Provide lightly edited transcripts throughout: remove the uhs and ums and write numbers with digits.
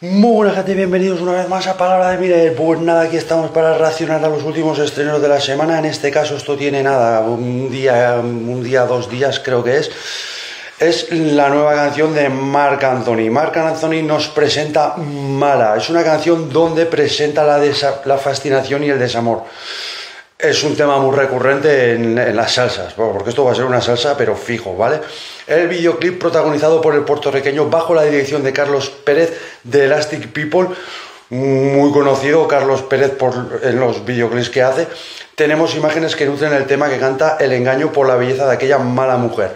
Muy buenas gente, bienvenidos una vez más a Palabra de Miller. Pues nada, aquí estamos para reaccionar a los últimos estrenos de la semana. En este caso esto tiene nada, dos días creo que es. Es la nueva canción de Marc Anthony. Marc Anthony nos presenta Mala. Es una canción donde presenta la fascinación y el desamor. Es un tema muy recurrente en las salsas, porque esto va a ser una salsa pero fijo, ¿vale? El videoclip protagonizado por el puertorriqueño bajo la dirección de Carlos Pérez de Elastic People, muy conocido Carlos Pérez en los videoclips que hace. Tenemos imágenes que nutren el tema que canta el engaño por la belleza de aquella mala mujer.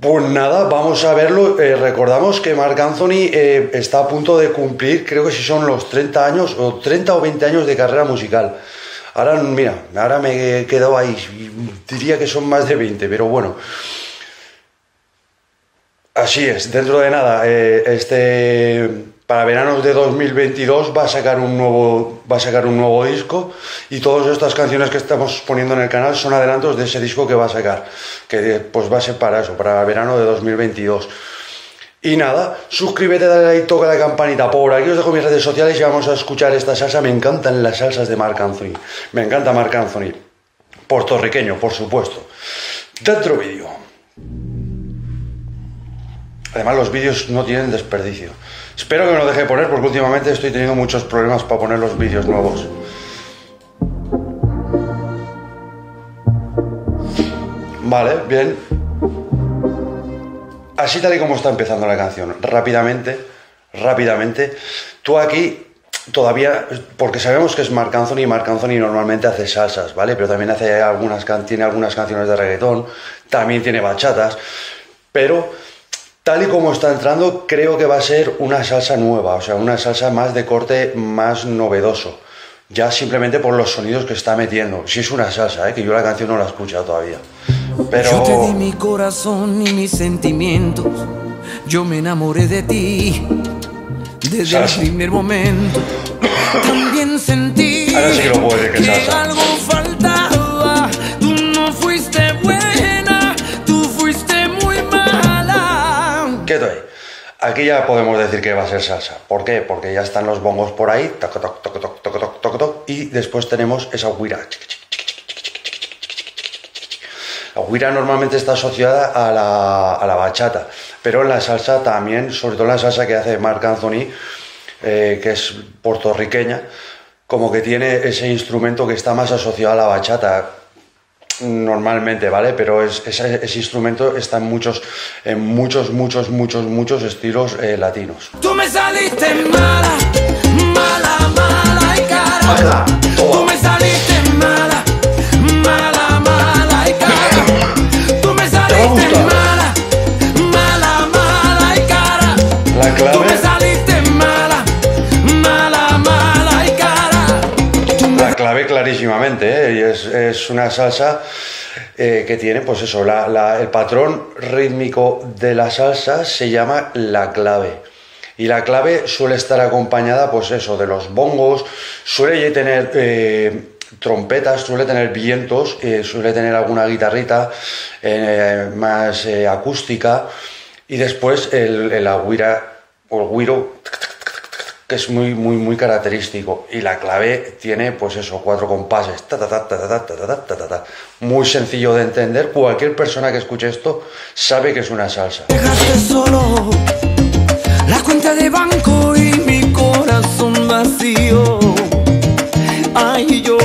Pues nada, vamos a verlo. Recordamos que Marc Anthony está a punto de cumplir, creo que si son los 30 años o 30 o 20 años de carrera musical. Ahora, mira, ahora me he quedado ahí, diría que son más de 20, pero bueno. Así es, dentro de nada, para veranos de 2022 va a sacar un nuevo disco y todas estas canciones que estamos poniendo en el canal son adelantos de ese disco que va a sacar, que pues va a ser para eso, para verano de 2022. Y nada, suscríbete, dale like, toca la campanita. Por aquí os dejo mis redes sociales y vamos a escuchar esta salsa. Me encantan las salsas de Marc Anthony. Me encanta Marc Anthony. Puertorriqueño, por supuesto. Dentro vídeo. Además, los vídeos no tienen desperdicio. Espero que me lo deje poner porque últimamente estoy teniendo muchos problemas para poner los vídeos nuevos. Vale, bien. Así tal y como está empezando la canción, rápidamente, tú aquí todavía, porque sabemos que es Marc Anthony, y Marc Anthony normalmente hace salsas, ¿vale? Pero también tiene algunas canciones de reggaetón, también tiene bachatas, pero tal y como está entrando creo que va a ser una salsa nueva, o sea, una salsa más de corte, más novedoso, ya simplemente por los sonidos que está metiendo. Si es una salsa, que yo la canción no la he escuchado todavía. Pero... Yo te di mi corazón y mis sentimientos. Yo me enamoré de ti desde el primer momento. También sentí que algo faltaba. Tú no fuiste buena, tú fuiste muy mala. Quieto ahí. Aquí ya podemos decir que va a ser salsa. ¿Por qué? Porque ya están los bongos por ahí, toc, toc, toc, toc, toc, toc, toc, toc, y después tenemos esa guira. La guira normalmente está asociada a la bachata, pero en la salsa también, sobre todo en la salsa que hace Marc Anthony, que es puertorriqueña, como que tiene ese instrumento que está más asociado a la bachata normalmente, ¿vale? Pero ese instrumento está en muchos estilos latinos. Tú me saliste mala, mala, mala y cara. Tú me saliste mala. Clarísimamente, y es una salsa que tiene, pues eso, el patrón rítmico de la salsa se llama la clave, y la clave suele estar acompañada, pues eso, de los bongos, suele tener trompetas, suele tener vientos, suele tener alguna guitarrita más acústica, y después el guira o el güiro, que es muy característico, y la clave tiene pues eso, 4 compases, ta, ta, ta, ta, ta, ta, ta, ta, ta. Muy sencillo de entender, cualquier persona que escuche esto sabe que es una salsa. Dejaste solo la cuenta de banco y mi corazón vacío. Ay, yo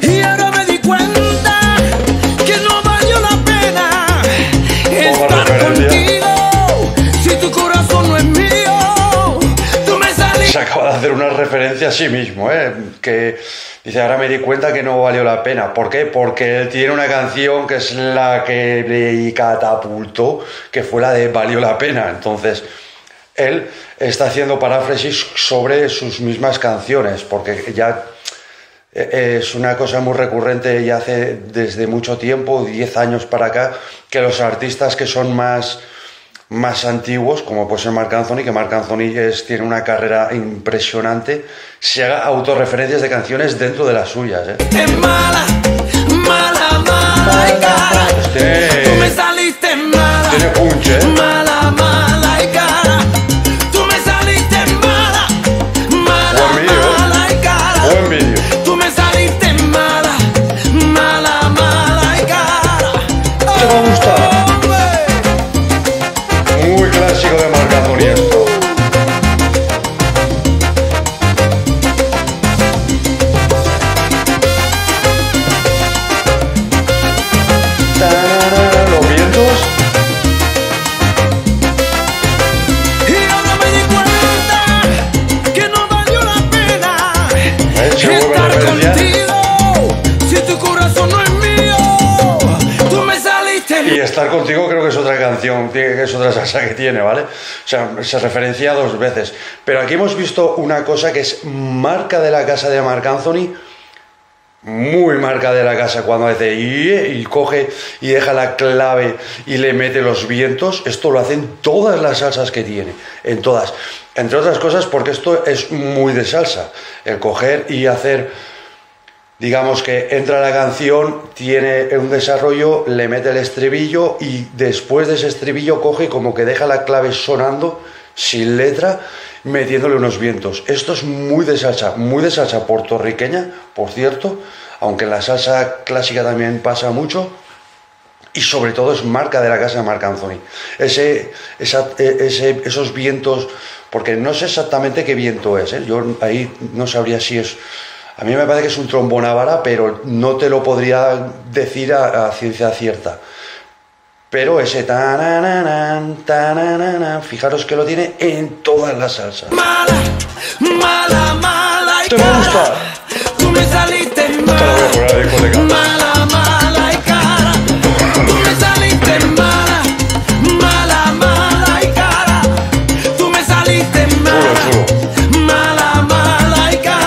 y ahora me di cuenta que no valió la pena estar contigo si tu corazón no es mío. Se acaba de hacer una referencia a sí mismo, que dice, ahora me di cuenta que no valió la pena. ¿Por qué? Porque él tiene una canción que es la que le catapultó, que fue la de Valió la Pena. Entonces, él está haciendo paráfrasis sobre sus mismas canciones, porque ya es una cosa muy recurrente y hace desde mucho tiempo, 10 años para acá, que los artistas que son más... más antiguos, como puede ser Marc Anthony, que Marc Anthony tiene una carrera impresionante, se haga autorreferencias de canciones dentro de las suyas, ¿eh? Es mala, mala, mala y cara. Tú me saliste mala. Tiene punch, ¿eh? Mala, mala y cara. Tú me saliste mala. Mala, mala y cara. Buen vídeo. Tú me saliste mala. Mala, mala y cara. Te va a gustar. Muy clásico de Marc Anthony esto. Los vientos. Y ahora me di cuenta que no valió la pena estar contigo si tu corazón no es mío. Tú me saliste. Y estar contigo creo que es otra canción, es otra salsa que tiene, ¿vale? O sea, se referencia dos veces. Pero aquí hemos visto una cosa que es marca de la casa de Marc Anthony, muy marca de la casa, cuando dice y coge y deja la clave y le mete los vientos. Esto lo hacen todas las salsas que tiene, en todas. Entre otras cosas porque esto es muy de salsa, el coger y hacer... Digamos que entra la canción, tiene un desarrollo, le mete el estribillo y después de ese estribillo coge y como que deja la clave sonando, sin letra, metiéndole unos vientos. Esto es muy de salsa puertorriqueña, por cierto, aunque en la salsa clásica también pasa mucho, y sobre todo es marca de la casa de Marc Anthony. Esos vientos, porque no sé exactamente qué viento es, ¿eh? Yo ahí no sabría si es... A mí me parece que es un trombón ávara, pero no te lo podría decir a ciencia cierta. Pero ese tananán, tananán, fijaros que lo tiene en todas las salsas. Mala, mala, mala y cara. ¿Te va a gustar? Tú me saliste mala. Mala, mala y cara. Tú me saliste mala. Mala, mala y cara. Tú me saliste mala. Mala, mala y cara.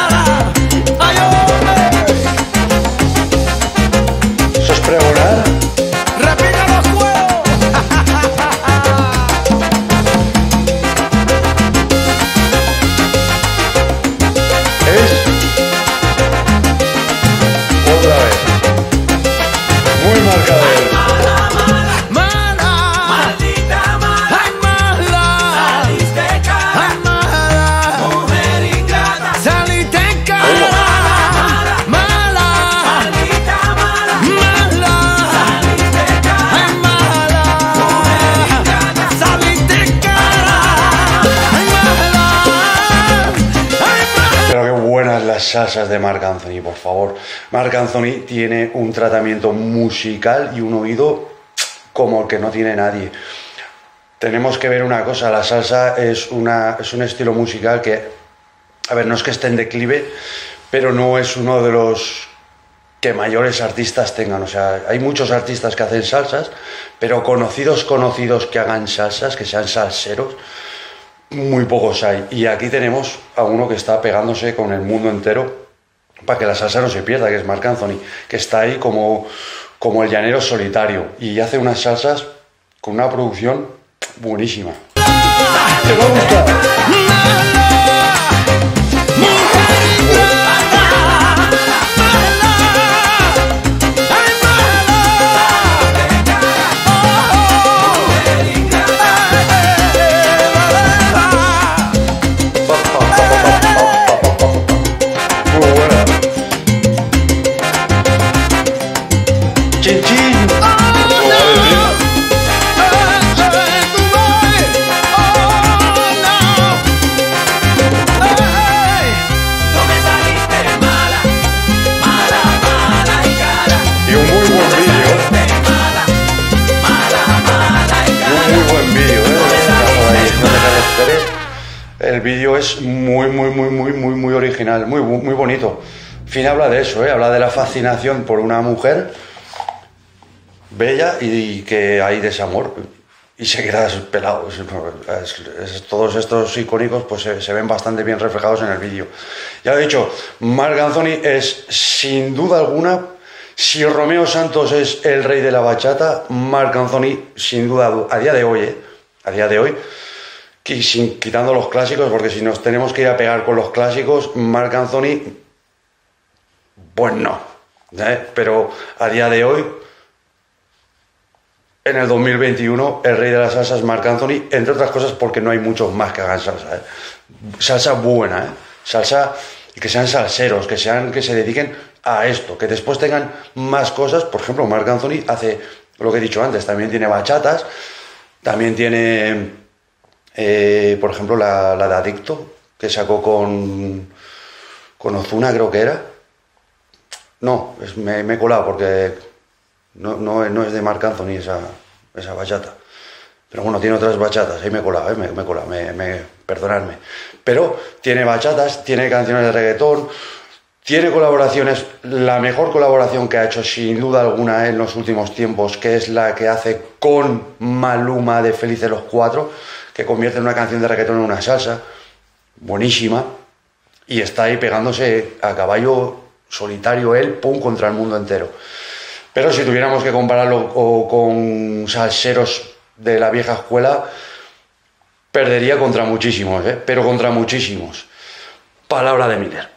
Salsas de Marc Anthony, por favor. Marc Anthony tiene un tratamiento musical y un oído como el que no tiene nadie. Tenemos que ver una cosa, la salsa es un estilo musical que, a ver, no es que esté en declive, pero no es uno de los que mayores artistas tengan. O sea, hay muchos artistas que hacen salsas, pero conocidos que hagan salsas, que sean salseros, muy pocos hay, y aquí tenemos a uno que está pegándose con el mundo entero para que la salsa no se pierda, que es Marc Anthony, que está ahí como el llanero solitario y hace unas salsas con una producción buenísima. ¿Te va a gustar? El vídeo es muy original, muy bonito. Al fin habla de eso, ¿eh? Habla de la fascinación por una mujer bella y que hay desamor y se queda pelado. Todos estos icónicos pues se ven bastante bien reflejados en el vídeo. Ya lo he dicho, Marc Anthony es sin duda alguna, si Romeo Santos es el rey de la bachata, Marc Anthony sin duda a día de hoy, a día de hoy, que sin, quitando los clásicos, porque si nos tenemos que ir a pegar con los clásicos, Marc Anthony, pues no, ¿eh? Pero a día de hoy, en el 2021, el rey de las salsas es Marc Anthony, entre otras cosas porque no hay muchos más que hagan salsa, ¿eh? Salsa buena, ¿eh? Salsa, que sean salseros, que se dediquen a esto, que después tengan más cosas. Por ejemplo, Marc Anthony hace lo que he dicho antes, también tiene bachatas, también tiene, por ejemplo, la de Adicto, que sacó con Ozuna, creo que era. No, me he colado porque no es de Marc Anthony esa bachata. Pero bueno, tiene otras bachatas, ahí me he colado, perdonadme. Pero tiene bachatas, tiene canciones de reggaetón, tiene colaboraciones, la mejor colaboración que ha hecho sin duda alguna en los últimos tiempos, que es la que hace con Maluma de Felices los Cuatro, que convierte una canción de reggaetón en una salsa, buenísima, y está ahí pegándose a caballo solitario él, pum, contra el mundo entero. Pero si tuviéramos que compararlo con salseros de la vieja escuela, perdería contra muchísimos, ¿eh? Pero contra muchísimos. Palabra de Miller.